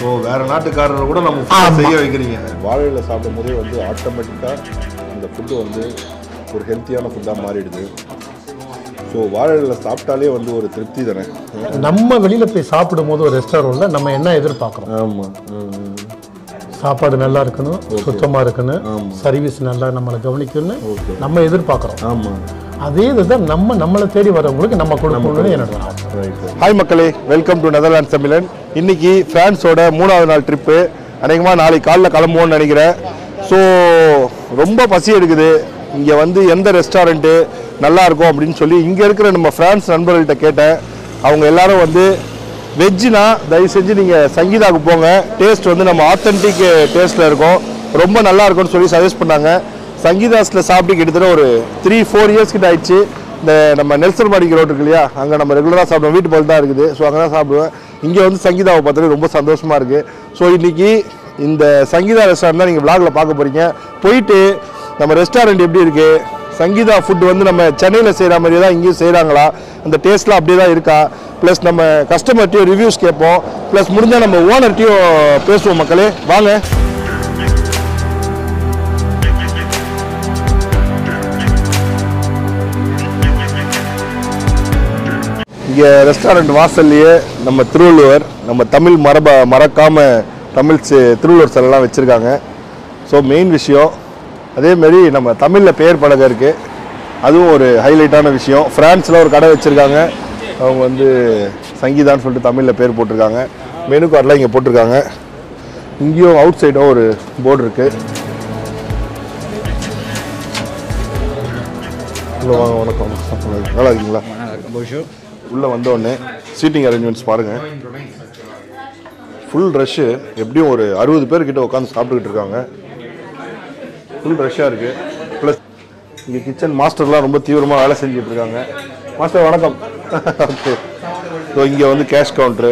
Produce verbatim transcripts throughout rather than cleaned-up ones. So, we have to do Hi Makale, welcome to Netherlands Samilan. Inniki France oda moonavathu naal trip. Anegama naali kaalla kalambuvonu nenikiren. So romba pasi edukudhu. Inga vandu endha restaurant nalla irukum appdinu solli inga irukra nama France nanbargalta keten. Avanga ellarum vandu veg na dai senji neenga Sangeetha ku ponga. Taste vandu nama authentic taste la irukum. Romba nalla irukonu solli suggest pannanga. Sangeetha's la saapdi kittadhu oru three four years kitta aichu the nama Nelson Madi road irukliya anga nama regular ah saapduvom veetu pola dhaan irukudhu so anga dhaan saapduvom inge vandu Sangeethavu paathadhu romba sandoshama irukku so inniki inda Sangeetha restaurant la neenga vlog la paaka poringa poitu nama restaurant eppadi irukku Sangeetha food vandu nama Chennai la seiyra maari dhaan inge seirangala anda taste la appadi dhaan iruka plus nama customer tio reviews kepom plus mudinja nama owner tio pesuvom makkale vaanga Restaurant Vasalie, நம்ம திருவள்ளுவர் நம்ம தமிழ் மரப மறக்காம தமிழ் திருவள்ளுவர் சிலை எல்லாம் வச்சிருக்காங்க so main விஷயம் அதே மாதிரி நம்ம தமிழ்ல பேர் பலகை இருக்கு அதுவும் ஒரு ஹைலைட்டான விஷயம் பிரான்ஸ்ல ஒரு கடை வச்சிருக்காங்க அவங்க வந்து சங்கீதான்னு சொல்லிட்டு தமிழ்ல பேர் போட்டுருக்காங்க மெனு கார்டலாம் இங்க போட்டுருக்காங்க இங்கேயும் அவுட் சைடோ ஒரு போர்டு இருக்கு வணக்கம் நல்லா இருக்கீங்களா உள்ள வந்தோனே சீட்டிங் அரேஞ்ச்மென்ட்ஸ் பாருங்க ফুল ரஷ் எப்படியும் ஒரு அறுபது பேர் கிட்ட உட்கார்ந்து சாப்பிட்டுட்டு இருக்காங்க ফুল ரஷ்ஷா இருக்கு ப்ளஸ் இந்த கிச்சன் மாஸ்டர்லாம் ரொம்ப தீவிரமா வேலை செஞ்சிட்டு இருக்காங்க மாஸ்டர் வணக்கம் சோ இங்க வந்து கேஷ் கவுண்டர்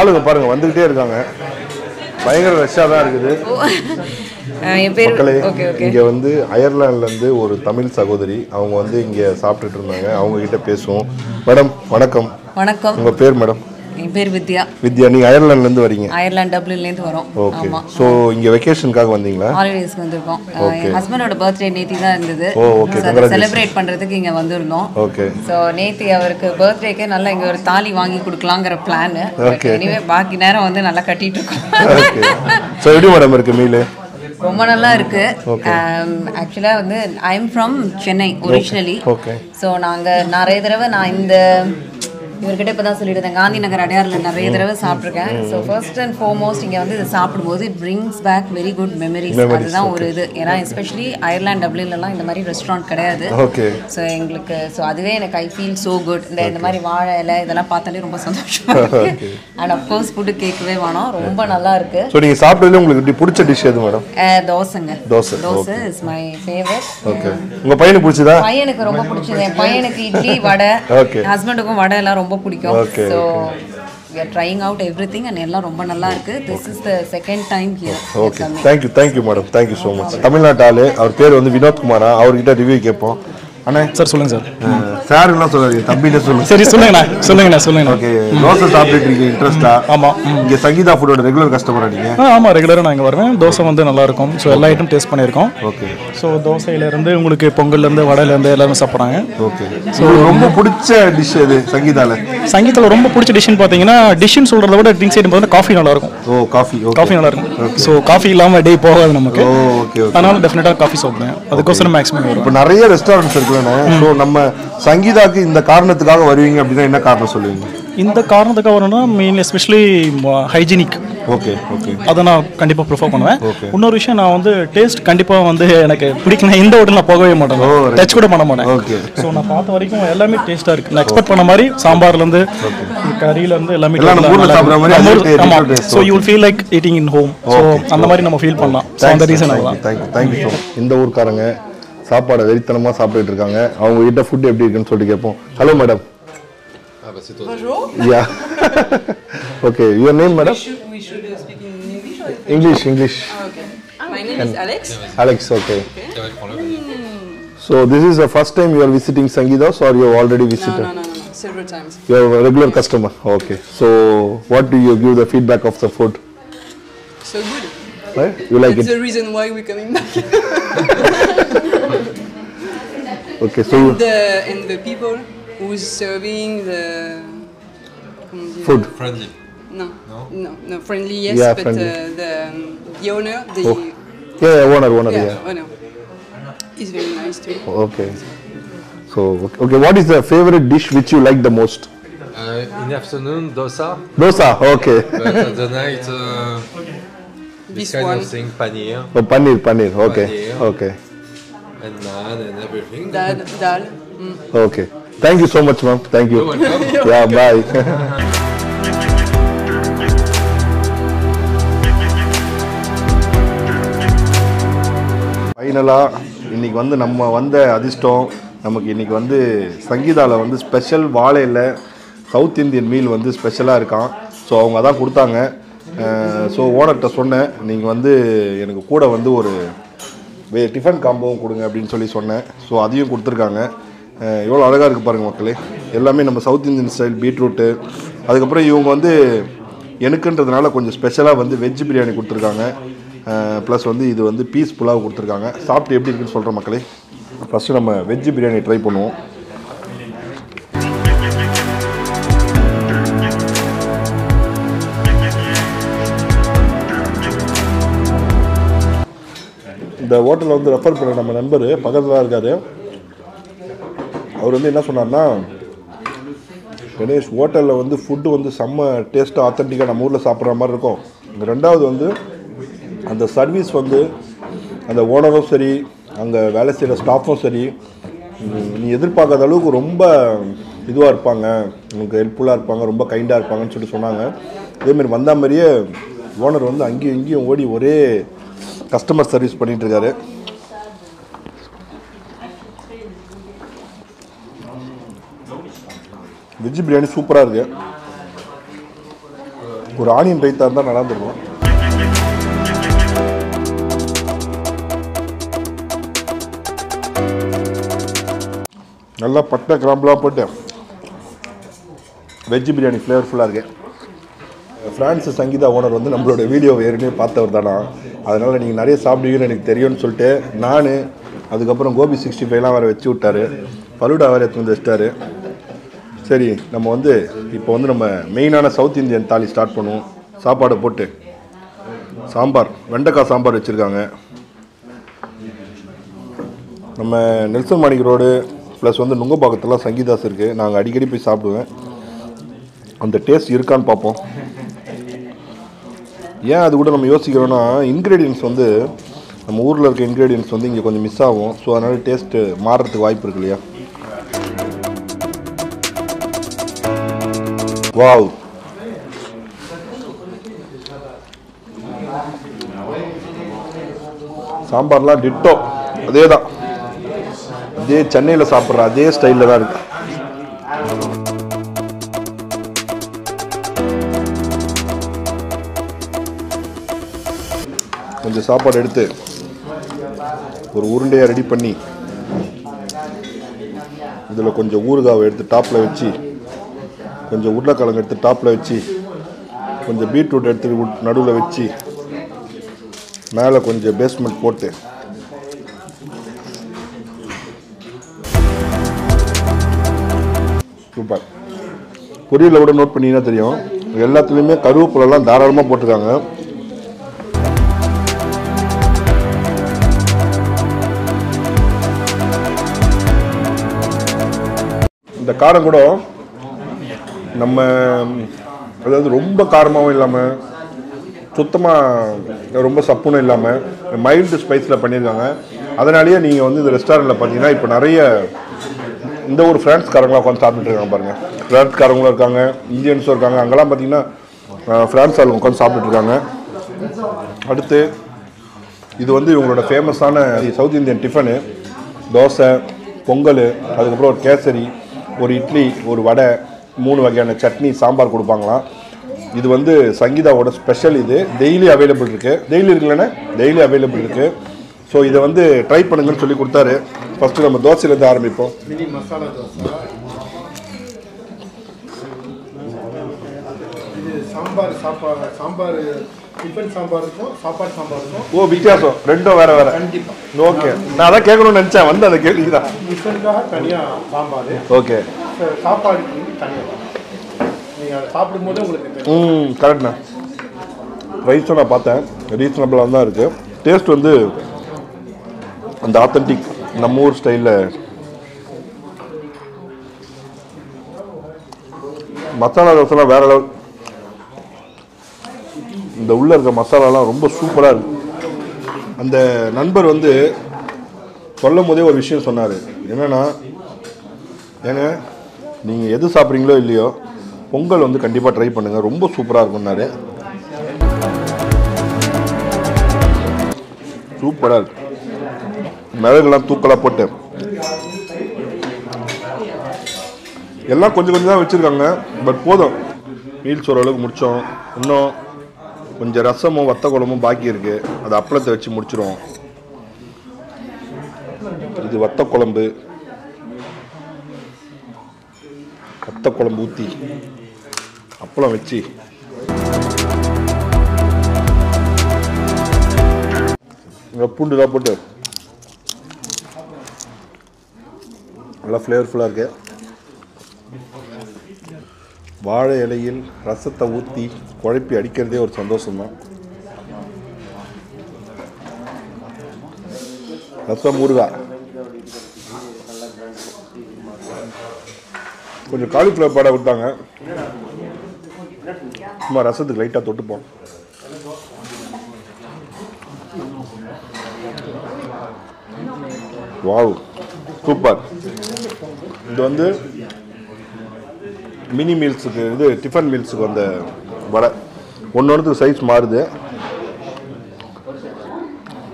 ஆளுங்க பாருங்க வந்துட்டே இருக்காங்க பயங்கர ரஷ்ஷா தான் இருக்குது என் பேர் ஓகே ஓகே இங்க வந்து அயர்லாந்துல இருந்து ஒரு தமிழ் சகோதரி அவங்க வந்து இங்க சாப்பிட்டுட்டு இருந்தாங்க அவங்க கிட்ட பேசுவோம் மேடம் வணக்கம் வணக்கம் உங்க பேர் மேடம் என் பேர் வித்யா வித்யா நீங்க அயர்லாந்துல இருந்து வரீங்க அயர்லாந்து டப்ளின்ல இருந்து வரோம் ஓகே சோ இங்க வெகேஷனுக்காக வந்தீங்களா ஆல்வேஸ் வந்திருக்கோம் என் ஹஸ்பண்டோட बर्थडे நேத்தி தான் இருந்தது ஓ ஓகே செலிப்ரேட் பண்றதுக்கு இங்க வந்திருந்தோம் ஓகே சோ நேத்தி அவருக்கு बर्थडेக்கு நல்ல இங்க ஒரு தாலி வாங்கி கொடுக்கலாம்ங்கற பிளான் எனிவே பாக்கி நேரம் வந்து நல்லா கட்டிட்டு இருக்கோம் ஓகே சோ எப்படி மேடம் இருக்கு மீல் ரொம்ப நல்லா இருக்கு एक्चुअली வந்து I am from Chennai originally okay so நாங்க நிறைய தடவை நான் இந்த இவர்கிட்ட இப்ப தான் சொல்லிட்டேன் காந்தி நகர் அடையார்ல நிறைய தடவை சாப்பிட்டுருக்கேன் சோ ஃபர்ஸ்ட் அண்ட் ஃபோர்மோஸ்ட் இங்க வந்து இது சாப்பிடும்போது it brings back very good memories அதுதான் ஒரு இது ஏனா எஸ்பெஷியலி அயர்லாந்து டப்ளின்ல எல்லாம் இந்த மாதிரி ரெஸ்டாரன்ட் கிடையாது ஓகே சோ உங்களுக்கு சோ அதுவே எனக்கு ஐ ஃபீல் so good இந்த இந்த மாதிரி வாழை இலை இதெல்லாம் பார்த்தாலே ரொம்ப சந்தோஷமா இருக்கு அண்ட் ஆஃப் கோர்ஸ் ஃபுட் கேக்கவே வாணோம் ரொம்ப நல்லா இருக்கு சோ நீங்க சாப்பிட்டதுல உங்களுக்கு இப்படி பிடிச்ச டிஷ் எது மேடம் தோசைங்க dosa dosa is my favourite okay உங்க பையனுக்கு பிடிச்சதா பையனுக்கு ரொம்ப பிடிச்சது என் பையனுக்கு இட்லி வடை ஹஸ்பண்டுக்கும் வடை எல்லாம் Okay. So we are trying out everything and எல்லா ரொம்ப நல்லா இருக்கு this is the second time here okay thank you thank you madam thank you so much தமிழ்நாட்டாலே அவர் பேர் வந்து வினோத் குமாரா அவர்கிட்ட ரிவ்யூ கேப்போம் அண்ணா சார் சொல்லுங்க சார் சார் என்ன சொல்றாரு தம்பிட்ட சொல்லுங்க சரி சொல்லுங்கண்ணா சொல்லுங்கண்ணா சொல்லுங்க ஓகே தோசை சாப்பிட்டு இருக்கீங்க இன்ட்ரஸ்டா ஆமா இங்க சங்கீதா ஃபுட்டோட ரெகுலர் கஸ்டமரா நீங்க ஆமா ரெகுலரா நான் இங்க வருவேன் தோசை வந்து நல்லா இருக்கும் சோ எல்லா ஐட்டம் டேஸ்ட் பண்ணிருக்கோம் ஓகே சோ தோசையில இருந்து உங்களுக்கு பொங்கல்ல இருந்து வடையில இருந்து எல்லாமே சாப்பிடுறாங்க ஓகே சோ ரொம்ப பிடிச்ச டிஷ் இது சங்கீதால சங்கீதால ரொம்ப பிடிச்ச டிஷ்னு பாத்தீங்கன்னா டிஷ்னு சொல்றத விட ட்ரிங்க்ஸ் ஐட்டம் பார்த்தா காபி நல்லா இருக்கும் ஓ காபி ஓகே காபி நல்லா இருக்கும் சோ காபி இல்லாம டே போகாது நமக்கு ஓகே அதனால डेफिनेटली காபி சாப்பிடுவேன் அதுக்கோசரம் மேக்ஸிமம் இப்போ நிறைய ரெஸ்டாரன்ட்ஸ் சோ நம்ம சங்கீதாக்கு இந்த காரணத்துக்காக வருவீங்க அப்படினா என்ன காரணம் சொல்லுவீங்க இந்த காரணத்துக்காக வரணும்னா main especially hygienic okay okay அத நான் கண்டிப்பா ப்ரிஃபர் பண்ணுவேன் இன்னொரு விஷயம் நான் வந்து டேஸ்ட் கண்டிப்பா வந்து எனக்கு பிடிக்கல இந்த ஹோட்டல்ல நான் போகவே மாட்டேன் டச் கூட பண்ண மாட்டேன் ஓகே சோ நான் பார்த்த வரைக்கும் எல்லாமே டேஸ்டா இருக்கு நான் எக்ஸ்பெக்ட் பண்ண மாதிரி சாம்பார்ல இருந்து கறியில இருந்து எல்லாமே சாப்பிடுற மாதிரி so you will feel like eating in home so அந்த மாதிரி நம்ம ஃபீல் பண்ணலாம் சோ அந்த ரீசன் அதான் थैंक यू थैंक यू இந்த ஊர்க்காரங்க சாப்பாடு வெறித்தனமா சாப்பிட்டுட்டு இருக்காங்க அவங்க கிட்ட ஃபுட் எப்படி இருக்குன்னு சொல்லிட்டு கேப்போம் hello madam Bonjour Yeah Okay your name madam We should be speaking in English or English English oh, Okay My name is Alex Alex okay, okay. Mm. So this is the first time you are visiting Sangeetha's or you have already visited No no no, no. several times You are a regular customer Okay so what do you give the feedback of the food so good. Yeah? You like it's it? The reason why we're coming back. Okay, so and the, and the people who's serving the food friendly. No, no, no, no friendly. Yes, yeah, but friendly. Uh, the um, the owner, the oh. yeah, yeah, owner, owner, yeah, yeah. owner. It's very nice too. Okay. So okay, what is the favorite dish which you like the most? Uh, in the afternoon, dosa. Dosa, okay. But at the night, uh, this, this kind one. of thing, paneer. Oh, paneer, paneer, okay, paneer, okay. And naan and everything. Dal, dal. Mm. Okay. Thank you so much, ma'am. Thank you. You're welcome. Yeah, bye. Finally, இன்னைக்கு வந்து நம்ம வந்த அதிஷ்டம் நமக்கு இன்னைக்கு வந்து சங்கீதால வந்து special வாழையில south Indian meal வந்து ஸ்பெஷலா இருக்கான். சோ அவங்க அதான் கொடுத்தாங்க. சோ ஓனர்ட்ட சொன்னேன் நீங்க வந்து எனக்கு கூட வந்து ஒரு டிஃபன் காம்போவும் கொடுங்க அப்படினு சொல்லி சொன்னேன். சோ அதையும் கொடுத்திருக்காங்க. எவ்வளவு அழகா இருக்கு பாருங்க மக்களே. எல்லாமே நம்ம சவுத் இந்தியன் ஸ்டைல் பீட்ரூட். அதுக்கு அப்புறம் இவங்க வந்து எனக்குன்றதுனால கொஞ்சம் ஸ்பெஷலா வந்து வெஜ் பிரியாணி கொடுத்திருக்காங்க. Plus வந்து இது வந்து பீஸ் புலாவ் கொடுத்திருக்காங்க. சாப்பிட்டு எப்படி இருக்குன்னு சொல்ற மக்களே. ஃபர்ஸ்ட் நம்ம வெஜ் பிரியாணி ட்ரை பண்ணுவோம். இந்த ஹோட்டல்ல வந்து ரெஃபர் பண்ண நம்ம நண்பர் பக்கத்துல தான் இருக்காரு. அவர் வந்து என்ன சொன்னாருன்னா கணேஷ் ஹோட்டல்ல வந்து ஃபுட் வந்து செம்ம டேஸ்ட் ஆத்தென்டிக்கா நம்ம ஊர்ல சாப்பிடுற மாதிரி இருக்கும். இரண்டாவது வந்து அந்த சர்வீஸ் வந்து அந்த ஓனரும் சரி அங்க வேலை செய்யற ஸ்டாஃப்பும் சரி நீ எதிர்பார்க்காத அளவுக்கு ரொம்ப இதுவா இருப்பாங்க உங்களுக்கு ஹெல்ப்ஃபுல்லா இருப்பாங்க ரொம்ப கைண்டா இருப்பாங்கன்னு சொல்லி சொன்னாங்க. அதே மாதிரி வந்த மாதிரியே ஓனர் வந்து அங்கேயும் இங்கேயும் ஓடி ஒரே கஸ்டமர் சர்வீஸ் பண்ணிட்டு இருக்காரு. வெஜ் பிரியாணி சூப்பரா இருக்கு. ஒரு ஆனியன் ரைத்தா இருந்தா நல்லா இருக்கும். நல்லா பட்டை கிராம்பெலாம் போட்டு வெஜ் பிரியாணி ஃப்ளேவர்ஃபுல்லாக இருக்குது. ஃப்ரான்ஸு சங்கீதா ஓனர் வந்து நம்மளோட வீடியோவை ஏற்கனவே பார்த்தவர் தானா, அதனால் நீங்கள் நிறைய சாப்பிடுவீங்கன்னு எனக்கு தெரியும்னு சொல்லிட்டு நான் அதுக்கப்புறம் கோபி சிக்ஸ்டி ஃபைவ்லாம் வேறு வச்சு விட்டார். பலூடா வேறு எடுத்து வந்து வச்சிட்டாரு. சரி நம்ம வந்து இப்போ வந்து நம்ம மெயினான சவுத் இந்தியன் தாலி ஸ்டார்ட் பண்ணுவோம். சாப்பாடை போட்டு சாம்பார் வெண்டைக்காய் சாம்பார் வச்சுருக்காங்க. நம்ம நெல்சன் மாணிக்க ரோடு ப்ளஸ் வந்து நுங்கம்பாக்கத்துலாம் சங்கீதாஸ் இருக்குது. நாங்கள் அடிக்கடி போய் சாப்பிடுவேன். அந்த டேஸ்ட் இருக்கான்னு பார்ப்போம். ஏன் அது கூட நம்ம யோசிக்கிறோன்னா இன்க்ரீடியன்ஸ் வந்து நம்ம ஊரில் இருக்க இன்க்ரீடியன்ஸ் வந்து இங்கே கொஞ்சம் மிஸ் ஆகும். ஸோ அதனால் டேஸ்ட்டு மாறுறதுக்கு வாய்ப்பு இருக்கு இல்லையா. வாவ் சாம்பார்லாம் டிட்டோ அதே தான். அதே சென்னையில் சாப்பிட்ற அதே ஸ்டைலில் தான் இருக்கு. கொஞ்சம் சாப்பாடு எடுத்து ஒரு உருண்டையாக ரெடி பண்ணி இதில் கொஞ்சம் ஊறுகாவை எடுத்து டாப்பில் வச்சு கொஞ்சம் உருளைக்கிழங்கு எடுத்து டாப்பில் வச்சு கொஞ்சம் பீட்ரூட் எடுத்து நடுவில் வச்சு மேலே கொஞ்சம் பேஸ்மெண்ட் போட்டு சூப்பர் பொரியலில் கூட நோட் பண்ணிங்கன்னா தெரியும் எல்லாத்துலேயுமே கருவேப்பிலெல்லாம் தாராளமாக போட்டிருக்காங்க. இந்த காரம் கூட நம்ம அதாவது ரொம்ப காரமாகவும் இல்லாமல் சுத்தமாக ரொம்ப சப்புனும் இல்லாமல் மைல்டு ஸ்பைஸில் பண்ணியிருக்காங்க. அதனாலேயே நீங்கள் வந்து இந்த ரெஸ்டாரண்ட்டில் பார்த்தீங்கன்னா இப்போ நிறைய இந்த ஒரு ஃப்ரான்ஸ்காரங்களாம் உட்காந்து சாப்பிட்டு இருக்காங்க பாருங்கள். ஃப்ரான்ஸ்காரங்களும் இருக்காங்க இந்தியன்ஸும் இருக்காங்க. அங்கெல்லாம் பார்த்தீங்கன்னா ஃப்ரான்ஸ் ஆளுங்க உட்காந்து சாப்பிட்டு இருக்காங்க. அடுத்து இது வந்து இவங்களோட ஃபேமஸான south Indian tiffin dosa pongal அதுக்கப்புறம் ஒரு கேசரி ஒரு இட்லி ஒரு வடை மூணு வகையான சட்னி சாம்பார் கொடுப்பாங்களாம். இது வந்து சங்கீதாவோட ஸ்பெஷல். இது டெய்லி அவைலபிள் இருக்குது. டெய்லி இருக்குல்லண்ணே டெய்லி அவைலபிள் இருக்குது. ஸோ இதை வந்து ட்ரை பண்ணுங்கன்னு சொல்லி கொடுத்தாரு. ஃபஸ்ட்டு நம்ம தோசையிலேருந்து ஆரம்பிப்போம். சாம்பார் சாப்பாடு சாம்பார் டிஃபன் சாம்பார் இருக்கும் சாப்பாடு சாம்பார் இருக்கும். ஓ வித்தியாசம் ரெண்டும் வேற வேற. கண்டிப்பாக ஓகே நான் அதான் கேட்கணும்னு நினச்சேன் வந்து அதை கேட்குறீங்களா? டிஃபனுக்காக தனியாக சாம்பார் ஓகே சாப்பாடுக்கு வந்து தனியாக நீங்கள் சாப்பிடும் போது உங்களுக்கு ம் கரெக்ட்ண்ணா. ரைஸும் நான் பார்த்தேன் ரீசனபிளாக தான் இருக்குது. டேஸ்ட் வந்து அந்த ஆத்தென்டிக் நம்ம ஊர் ஸ்டைலில் மசாலா தோசைலாம் வேறு லெவல். இந்த உள்ளே இருக்க மசாலாலாம் ரொம்ப சூப்பராக இருக்குது. அந்த நண்பர் வந்து சொல்லும் போதே ஒரு விஷயம் சொன்னார். என்னென்னா ஏங்க நீங்கள் எது சாப்பிட்றீங்களோ இல்லையோ பொங்கல் வந்து கண்டிப்பாக ட்ரை பண்ணுங்கள், ரொம்ப சூப்பராக இருக்குன்னாரு. சூப்பராக இருக்குது. மிளகுலாம் தூக்கலாக போட்டு எல்லாம் கொஞ்சம் கொஞ்சம் தான் வச்சுருக்காங்க. பட் போதும் மீல்ஸ் ஓரளவுக்கு முடித்தோம். இன்னும் கொஞ்சம் ரசமும் வத்த குழம்பும் பாக்கி இருக்குது, அது அப்பளத்தை வச்சு முடிச்சிடுவோம். இது வத்த குழம்பு, வத்த குழம்பு ஊற்றி அப்பளம் வச்சு பூண்டு தான் போட்டு நல்லா ஃப்ளேவர்ஃபுல்லாக இருக்கு. வாழை இலையில் ரசத்தை ஊற்றி குழப்பி அடிக்கிறதே ஒரு சந்தோஷம்தான். ரசம் ஊறுகா, கொஞ்சம் காலிஃப்ளவர் பாடை கொடுத்தாங்க. சும்மா ரசத்துக்கு லைட்டாக தொட்டுப்போம். Wow super. இது வந்து மினி மீல்ஸுக்கு, இது டிஃபன் மீல்ஸுக்கு வந்த வடை. ஒன்னொன்றுக்கு சைஸ் மாறுது.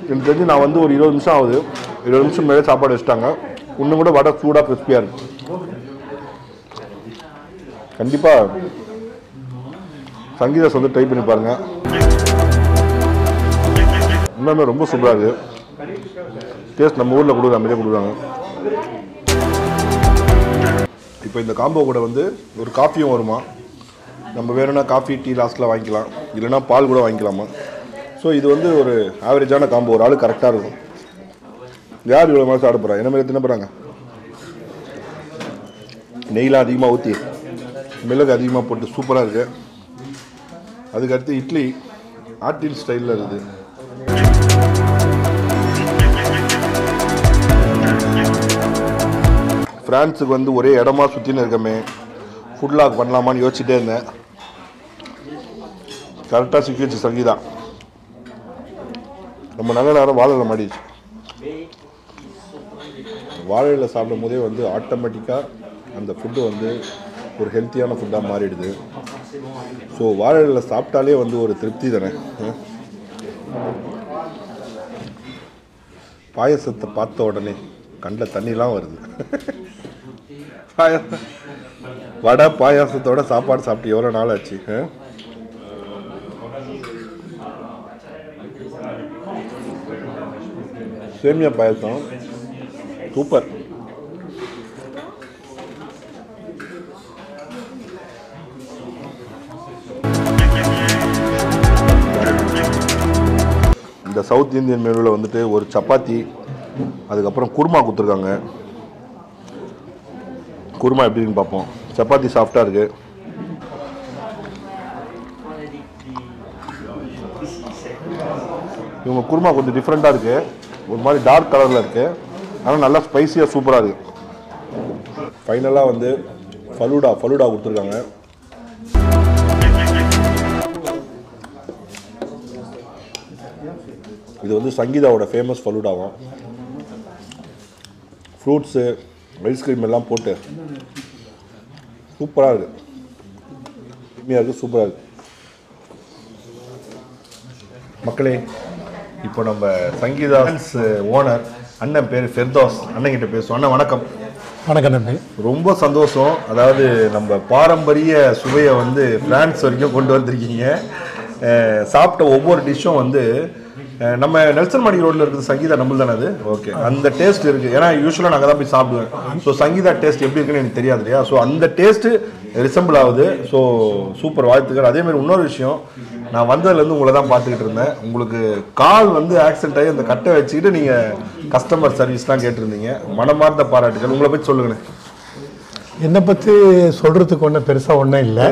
எனக்கு தெரிஞ்சு நான் வந்து ஒரு இருபது நிமிஷம் ஆகுது, இருபது நிமிஷம் மேலே சாப்பாடு வச்சுட்டாங்க. இன்னும் கூட வடை சூடாக கிறிஸ்பியாக இருக்கு. கண்டிப்பாக சங்கீதாஸ் வந்து ட்ரை பண்ணி பாருங்கள். இன்னும் ரொம்ப சூப்பராக இருக்குது. டேஸ்ட் நம்ம ஊரில் கொடுக்குற மாதிரியே கொடுக்குறாங்க. இப்போ இந்த காம்போ கூட வந்து ஒரு காஃபியும் வருமா? நம்ம வேணும்னா காஃபி டீ லாஸ்ட்டில் வாங்கிக்கலாம், இல்லைனா பால் கூட வாங்கிக்கலாமா. ஸோ இது வந்து ஒரு ஆவரேஜான காம்போ, ஒரு ஆள் கரெக்டாக இருக்கும். யார் இவ்வளோ மாதிரி சாப்பிட போகிறா? என்ன மாதிரி தின்ன போகிறாங்க? நெய்லாம் அதிகமாக ஊற்றி மிளகு அதிகமாக போட்டு சூப்பராக இருக்குது. அதுக்கடுத்து இட்லி ஆட்டின் ஸ்டைலில் இருக்குது. ஃப்ரான்ஸுக்கு வந்து ஒரே இடமா சுற்றின்னு இருக்கமே, ஃபுட் லாக் பண்ணலாமான்னு யோசிச்சுட்டே இருந்தேன். கரெக்டாக சிக்கிச்சு சங்கீதா. நம்ம நல்ல நேரம் வாழை மாடிச்சு. வாழையில் சாப்பிடும் போதே வந்து ஆட்டோமேட்டிக்காக அந்த ஃபுட்டு வந்து ஒரு ஹெல்த்தியான ஃபுட்டாக மாறிடுது. ஸோ வாழையில் சாப்பிட்டாலே வந்து ஒரு திருப்தி தானே. பாயசத்தை பார்த்த உடனே கண்ணில் தண்ணிலாம் வருது. பாய வடை பாயாசத்தோட சாப்பாடு சாப்பிட்டு எவ்வளோ நாள் ஆச்சு? சேமியா பாயாசம் சூப்பர். இந்த சவுத் இந்தியன் மெனுவில் வந்துட்டு ஒரு சப்பாத்தி, அதுக்கப்புறம் குருமா கொடுத்துருக்காங்க. குருமா எப்படின்னு பார்ப்போம். சப்பாத்தி சாஃப்டாக இருக்குது. இவங்க குருமா கொஞ்சம் டிஃப்ரெண்ட்டாக இருக்குது, ஒரு மாதிரி டார்க் கலரில் இருக்குது, ஆனால் நல்லா ஸ்பைஸியாக சூப்பராக இருக்குது. ஃபைனலாக வந்து ஃபலூடா ஃபலூடா கொடுத்துருக்காங்க. இது வந்து சங்கீதாவோட ஃபேமஸ் ஃபலூடாவும். ஃப்ரூட்ஸு ஐஸ்கிரீம் எல்லாம் போட்டு சூப்பராக இருக்குது. கம்மியாக இருக்குது, சூப்பராக இருக்குது. மக்களே இப்போ நம்ம சங்கீதாஸ் ஓனர் அண்ணன் பேர் ஃபெர்தோஸ் அண்ணன்கிட்ட பேசுவோம். அண்ணன் வணக்கம். வணக்கம் நம்பி. ரொம்ப சந்தோஷம். அதாவது நம்ம பாரம்பரிய சுவையை வந்து பிரான்ஸ் வரைக்கும் கொண்டு வந்திருக்கீங்க. சாப்பிட்ட ஒவ்வொரு டிஷ்ஷும் வந்து நம்ம நெல்சன் மணி ரோட்ல இருக்குது சங்கீதா நம்மள தான அது. ஓகே, அந்த டேஸ்ட் இருக்கு. ஏனா யூசுவலா நாங்க தான் போய் சாப்பிடுவோம். சோ சங்கீதா டேஸ்ட் எப்படி இருக்குன்னு எனக்கு தெரியாது இல்லையா. சோ அந்த டேஸ்ட் ரிசம்பிள் ஆகுது. சோ சூப்பர், வாழ்த்துக்கள். அதே மாதிரி இன்னொரு விஷயம், நான் வந்ததுல இருந்து உங்களை தான் பார்த்துக்கிட்டு இருந்தேன். உங்களுக்கு கால் வந்து ஆக்சிடென்ட் ஆகி அந்த கட்டை வச்சுக்கிட்டு நீங்க கஸ்டமர் சர்வீஸ்லாம் கேட்டிருந்தீங்க. மனமார்ந்த பாராட்டுகள். உங்களை பற்றி சொல்லுங்க. என்னை பற்றி சொல்கிறதுக்கு ஒன்றும் பெருசாக ஒன்றும் இல்லை.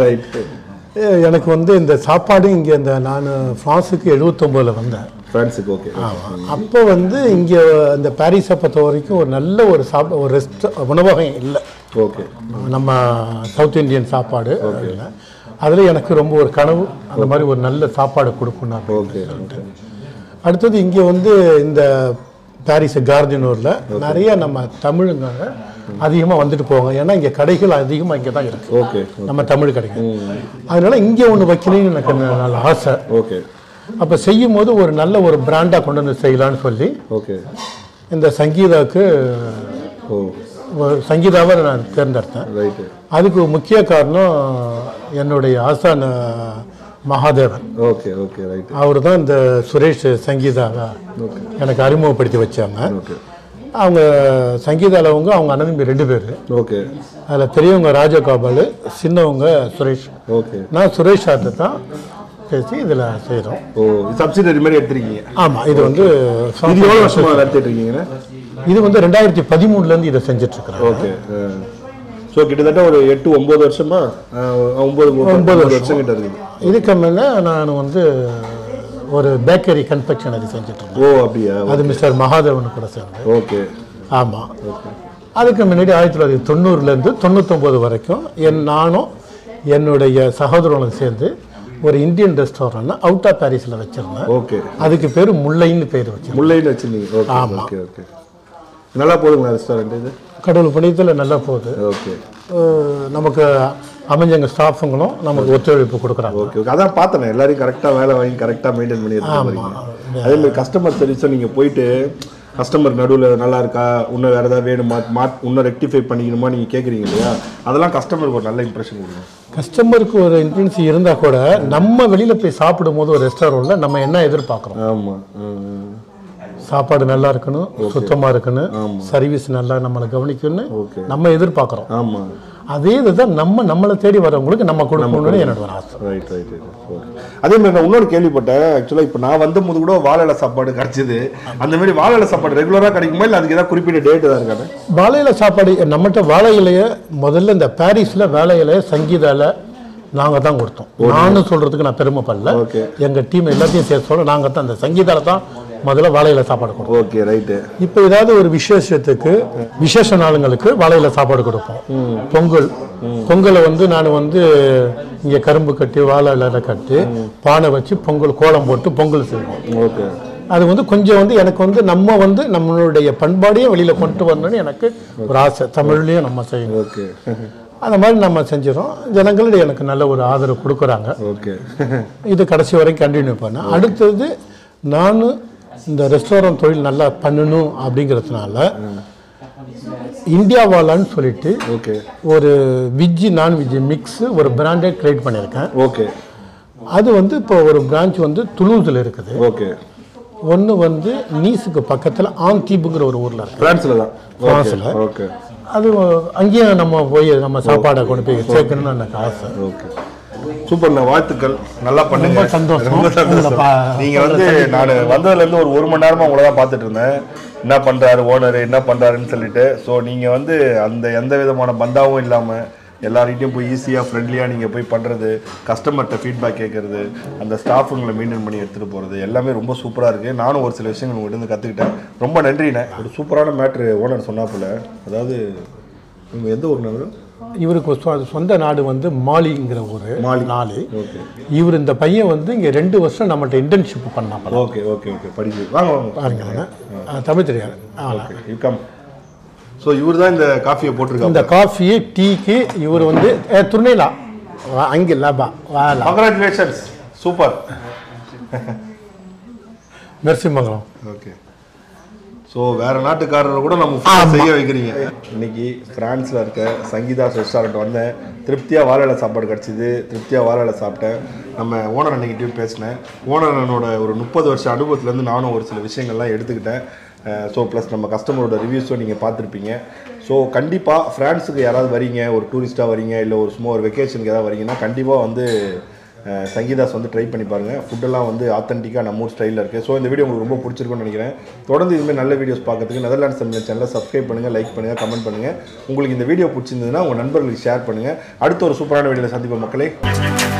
எனக்கு வந்து இந்த சாப்பாடு இங்கே இந்த நான் ஃப்ரான்ஸுக்கு எழுபத்தொம்போதில் வந்தேன். ஃப்ரான்ஸுக்கு, ஓகே. ஆமாம், அப்போ வந்து இங்கே இந்த பாரிஸை பொறுத்த வரைக்கும் ஒரு நல்ல ஒரு சாப்பா ஒரு ரெஸ்ட் உணவகம் இல்லை. ஓகே, நம்ம சவுத் இண்டியன் சாப்பாடு இல்லை. அதில் எனக்கு ரொம்ப ஒரு கனவு, அந்த மாதிரி ஒரு நல்ல சாப்பாடு கொடுக்கணும். ஓகே, அடுத்தது இங்கே வந்து இந்த பாரிஸ் கார்டினூரில் நிறைய நம்ம தமிழுங்க அதிகமாக வந்துட்டு போவாங்க. ஏன்னா இங்கே கடைகள் அதிகமாக இங்கே தான் இருக்குது. ஓகே, நம்ம தமிழ் கடைகள். அதனால் இங்கே ஒன்று வைக்கணும்னு எனக்கு நல்ல ஆசை. ஓகே, அப்போ செய்யும் போது ஒரு நல்ல ஒரு பிராண்டாக கொண்டு வந்து செய்யலான்னு சொல்லி, ஓகே, இந்த சங்கீதாவுக்கு சங்கீதாவை நான் தேர்ந்தெடுத்தேன். அதுக்கு முக்கிய காரணம் என்னுடைய ஆசான மகாதேவன். Okay, okay, right. அவர் தான் இந்த சுரேஷ் சங்கீதாவை எனக்கு அறிமுகப்படுத்தி வச்சாங்க. அவங்க சங்கீதாலவங்க அவங்க அண்ணன் ரெண்டு பேர். ஓகே, அதில் பெரியவங்க ராஜகோபால், சின்னவங்க சுரேஷ். ஓகே, நான் சுரேஷ் சார்ட்ட தான் பேசி இதில் செய்கிறோம். ஓ, சப்சிடரி மாதிரி எடுத்துருக்கீங்க. ஆமாம், இது வந்து எவ்வளோ வருஷமாக நடத்திட்டுருக்கீங்க? இது வந்து ரெண்டாயிரத்தி பதிமூணுலேருந்து இதை செஞ்சிட்ருக்குறேன். ஓகே, ஸோ கிட்டத்தட்ட ஒரு எட்டு ஒம்பது வருஷமா ஒம்பது ஒம்பது வருஷம் கிட்ட இருக்குது. இதுக்கு மேலே நான் வந்து ஒரு பேக்கரி கன்ஃபெக்ஷனரி செஞ்சுட்டு. ஓ, அப்படியா? அது மிஸ்டர் மகாதேவன் கூட சேர்ந்து. ஓகே, ஆமாம். அதுக்கு முன்னாடி ஆயிரத்தி தொள்ளாயிரத்தி தொண்ணூறுலேருந்து தொண்ணூத்தொம்பது வரைக்கும் என் நானும் என்னுடைய சகோதரனும் சேர்ந்து ஒரு இந்தியன் ரெஸ்டாரண்ட் அவுட் ஆஃப் பாரிஸில் வச்சுருந்தேன். ஓகே, அதுக்கு பேர் முல்லைன்னு பேர் வச்சு முல்லைன்னு வச்சுருந்தீங்க. ஆமாம், ஓகே, ஓகே. நல்லா போகுதுங்களா ரெஸ்டாரண்ட்? இது கடவுள் புண்ணியத்தில் நல்லா போகுது. ஓகே, நமக்கு அமைஞ்சங்க ஸ்டாஃபுங்களும் நமக்கு ஒத்துழைப்பு கொடுக்குறாங்க. Okay, okay. அதான் பார்த்தேன், எல்லாரையும் கரெக்டாக வேலை வாங்கி கரெக்டாக மெயின்டைன் பண்ணி எடுத்துக்கிறீங்க. அதேமாதிரி கஸ்டமர் சர்வீஸை நீங்கள் போயிட்டு கஸ்டமர் நடுவில் நல்லா இருக்கா, இன்னும் வேறு ஏதாவது வேணுமா, மாட் இன்னும் ரெக்டிஃபை பண்ணிக்கணுமா நீங்கள் கேட்குறீங்க இல்லையா. அதெல்லாம் கஸ்டமருக்கு ஒரு நல்ல இம்ப்ரெஷன் கொடுக்கும். கஸ்டமருக்கு ஒரு இன்ஃப்ளூன்ஸ் இருந்தால் கூட நம்ம வெளியில் போய் சாப்பிடும் போது ஒரு ரெஸ்டாரண்ட்டில் நம்ம என்ன எதிர்பார்க்குறோம்? ஆமாம், சாப்பாடு நல்லா இருக்கணும், சுத்தமாக இருக்கணும், சர்வீஸ் நல்லா நம்மளை கவனிக்கணும், நம்ம எதிர்பார்க்குறோம். ஆமாம், அதே இதுதான் நம்ம நம்மளை தேடி வரவங்களுக்கு நம்ம கொடுக்கணும்னு என்னோட ஆசை. Right, right, right. அதே மாதிரி நான் இன்னொரு கேள்விப்பட்டேன். ஆக்சுவலாக இப்போ நான் வந்தபோது கூட வாழையில சாப்பாடு கிடச்சிது. அந்த மாதிரி வாழையில சாப்பாடு ரெகுலராக கிடைக்குமா இல்லை அதுக்கு ஏதாவது குறிப்பிட்ட டேட்டு தான் இருக்காங்க? வாழையில சாப்பாடு நம்மகிட்ட வாழை இலையை முதல்ல இந்த பாரிஸில் வாழை இலையை சங்கீதாவில் நாங்கள் தான் கொடுத்தோம். நானும் சொல்கிறதுக்கு நான் பெருமைப்படல. ஓகே, எங்கள் டீம் எல்லாத்தையும் சேர்த்து சொல்ல நாங்கள் தான் அந்த சங்கீதாவில் தான் முதல்ல வாழையில சாப்பாடு கொடுப்போம். Okay, right. இப்போ ஏதாவது ஒரு விசேஷத்துக்கு விசேஷ நாளுங்களுக்கு வாழையில சாப்பாடு கொடுப்போம். பொங்கல் பொங்கலை வந்து நான் வந்து இங்கே கரும்பு கட்டி வாழை இலை கட்டி பானை வச்சு பொங்கல் கோலம் போட்டு பொங்கல் செய்வோம். ஓகே, அது வந்து கொஞ்சம் வந்து எனக்கு வந்து நம்ம வந்து நம்மளுடைய பண்பாடையும் வெளியில் கொண்டு வரணும்னு எனக்கு ஒரு ஆசை. தமிழ்லையும் நம்ம செய்யணும். ஓகே, அந்த மாதிரி நம்ம செஞ்சிடும். ஜனங்களுடைய எனக்கு நல்ல ஒரு ஆதரவு கொடுக்குறாங்க. ஓகே, இது கடைசி வரைக்கும் கண்டினியூ பண்ணேன். அடுத்தது நான் இந்த ரெஸ்டாரண்ட் தொழில் நல்லா பண்ணணும் அப்படிங்கிறதுனால இந்தியா வாலான்னு சொல்லிட்டு ஒரு விஜ்ஜி நான்வெஜ் மிக்ஸ் ஒரு பிராண்டை கிரியேட் பண்ணியிருக்கேன். ஓகே, அது வந்து இப்போ ஒரு பிரான்ச் வந்து துலூஸில் இருக்குது. ஓகே, ஒன்று வந்து நீஸுக்கு பக்கத்தில் ஆம்தீபுங்கிற ஒரு ஊரில் இருக்குது, ஃப்ரான்ஸில் தான், ஃப்ரான்ஸில். ஓகே, அது அங்கேயும் நம்ம போய் நம்ம சாப்பாடை கொண்டு போய் சேர்க்கணும்னு எனக்கு ஆசை. ஓகே, சூப்பர்ண்ணா, வாழ்த்துக்கள். நல்லா பண்ணுங்க, சந்தோஷம். நீங்கள் வந்து நான் வந்ததுலேருந்து ஒரு ஒரு மணி நேரமாக உங்களை தான் பார்த்துட்டு இருந்தேன். என்ன பண்ணுறாரு ஓனர், என்ன பண்ணுறாருன்னு சொல்லிட்டு. ஸோ நீங்கள் வந்து அந்த எந்த விதமான பந்தாவும் இல்லாமல் எல்லார்கிட்டையும் போய் ஈஸியாக ஃப்ரெண்ட்லியாக நீங்கள் போய் பண்ணுறது, கஸ்டமர்கிட்ட ஃபீட்பேக் கேட்குறது, அந்த ஸ்டாஃபுங்களை மெயின்டைன் பண்ணி எடுத்துகிட்டு போகிறது எல்லாமே ரொம்ப சூப்பராக இருக்குது. நானும் ஒரு சில விஷயங்கள் உங்கள்கிட்ட இருந்து கற்றுக்கிட்டேன். ரொம்ப நன்றிண்ணே. ஒரு சூப்பரான மேட்ரு ஓனர் சொன்னாப்புல. அதாவது இவங்க எந்த ஊர் நகரம்? இவருக்கு சொந்த நாடு வந்து மாலிங்கிற ஒரு நாலு. இவர் இந்த பையன் வந்து இங்கே ரெண்டு வருஷம் நம்மகிட்ட இன்டர்ன்ஷிப் பண்ணாங்க. Okay, okay, okay. படிக்க பாருங்க, தமிழ் தெரியாது. ஸோ இவர் தான் இந்த காஃபியை போட்டிருக்காரு. இந்த காஃபி டீக்கு இவர் வந்து துணைலா அங்கே லாபா. Congratulations, super. Mercy Mangalam. Okay, So, where not to carry over on Niki, France worker, Sangita Sosar Donna, Triptia Vara Sabarkatsi, Triptia Vara Sapta, I'm a one and a negative pest, one and another Nupa or Shadow with London over television and so plus number customer reviews on a path tripping. So, Kandipa, France, Yara or tourist or small vacation gathering, Kandipa on the Sangeetha's on the try பண்ணி பாருங்க food எல்லாம் வந்து ஆத்தென்டிக்கா நம்ம ஸ்டைல்ல இருக்கு so இந்த video உங்களுக்கு ரொம்ப பிடிச்சிருக்கும்னு நினைக்கிறேன் தொடர்ந்து இந்த மாதிரி நல்ல வீடியோஸ் பார்க்கிறதுக்கு நெதர்லாண்ட்ஸ் தமிழ் சேனலை Subscribe பண்ணுங்க லைக் பண்ணுங்க கமெண்ட் பண்ணுங்க உங்களுக்கு இந்த வீடியோ பிடிச்சிருந்தா உங்க நண்பர்களுக்கு ஷேர் பண்ணுங்க அடுத்து ஒரு சூப்பரான வீடியோல சந்திப்போம் மக்களே